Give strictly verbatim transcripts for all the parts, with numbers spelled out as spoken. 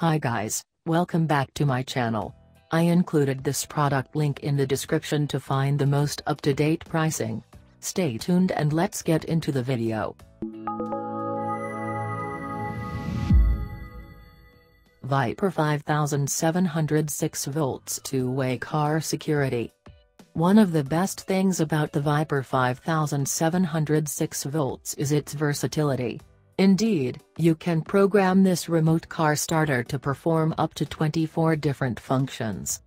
Hi guys, welcome back to my channel. I included this product link in the description to find the most up-to-date pricing. Stay tuned and let's get into the video. Viper five thousand seven hundred six V two-way car security. One of the best things about the Viper five thousand seven hundred six V is its versatility. Indeed, you can program this remote car starter to perform up to twenty-four different functions.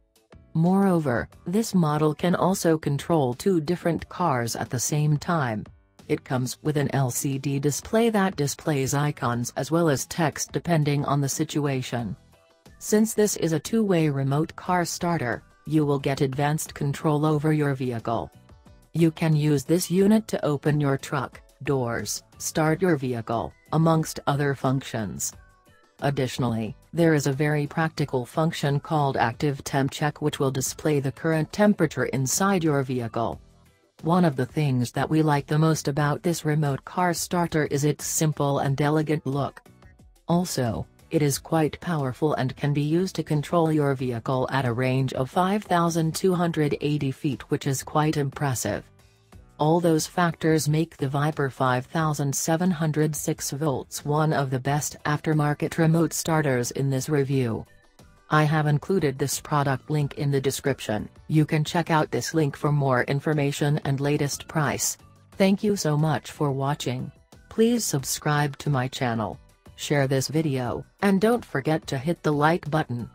Moreover, this model can also control two different cars at the same time. It comes with an L C D display that displays icons as well as text depending on the situation. Since this is a two-way remote car starter, you will get advanced control over your vehicle. You can use this unit to open your truck, doors, start your vehicle, amongst other functions. Additionally, there is a very practical function called Active Temp Check, which will display the current temperature inside your vehicle. One of the things that we like the most about this remote car starter is its simple and elegant look. Also, it is quite powerful and can be used to control your vehicle at a range of five thousand two hundred eighty feet, which is quite impressive. All those factors make the Viper five thousand seven hundred six V one of the best aftermarket remote starters in this review. I have included this product link in the description. You can check out this link for more information and latest price. Thank you so much for watching. Please subscribe to my channel, share this video, and don't forget to hit the like button.